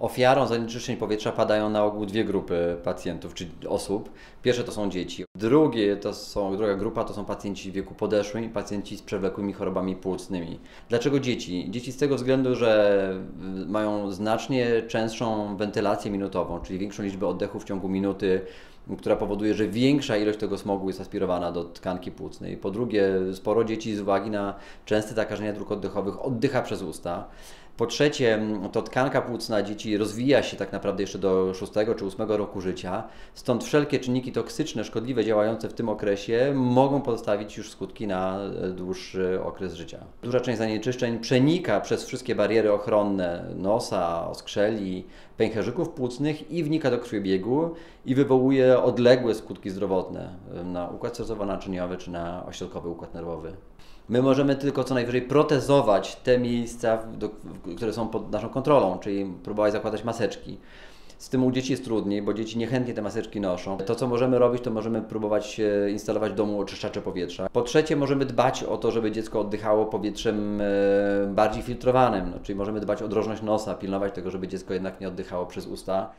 Ofiarą zanieczyszczeń powietrza padają na ogół dwie grupy pacjentów, czyli osób. Pierwsze to są dzieci, druga grupa to są pacjenci w wieku podeszłym i pacjenci z przewlekłymi chorobami płucnymi. Dlaczego dzieci? Dzieci z tego względu, że mają znacznie częstszą wentylację minutową, czyli większą liczbę oddechów w ciągu minuty, która powoduje, że większa ilość tego smogu jest aspirowana do tkanki płucnej. Po drugie, sporo dzieci z uwagi na częste zakażenia dróg oddechowych oddycha przez usta. Po trzecie, to tkanka płucna dzieci rozwija się tak naprawdę jeszcze do 6 czy 8 roku życia, stąd wszelkie czynniki toksyczne, szkodliwe działające w tym okresie mogą pozostawić już skutki na dłuższy okres życia. Duża część zanieczyszczeń przenika przez wszystkie bariery ochronne nosa, oskrzeli, pęcherzyków płucnych i wnika do krwiobiegu i wywołuje odległe skutki zdrowotne na układ sercowo-naczyniowy czy na ośrodkowy układ nerwowy. My możemy tylko co najwyżej protezować te miejsca, które są pod naszą kontrolą, czyli próbować zakładać maseczki. Z tym u dzieci jest trudniej, bo dzieci niechętnie te maseczki noszą. To, co możemy robić, to możemy próbować instalować w domu oczyszczacze powietrza. Po trzecie, możemy dbać o to, żeby dziecko oddychało powietrzem bardziej filtrowanym, czyli możemy dbać o drożność nosa, pilnować tego, żeby dziecko jednak nie oddychało przez usta.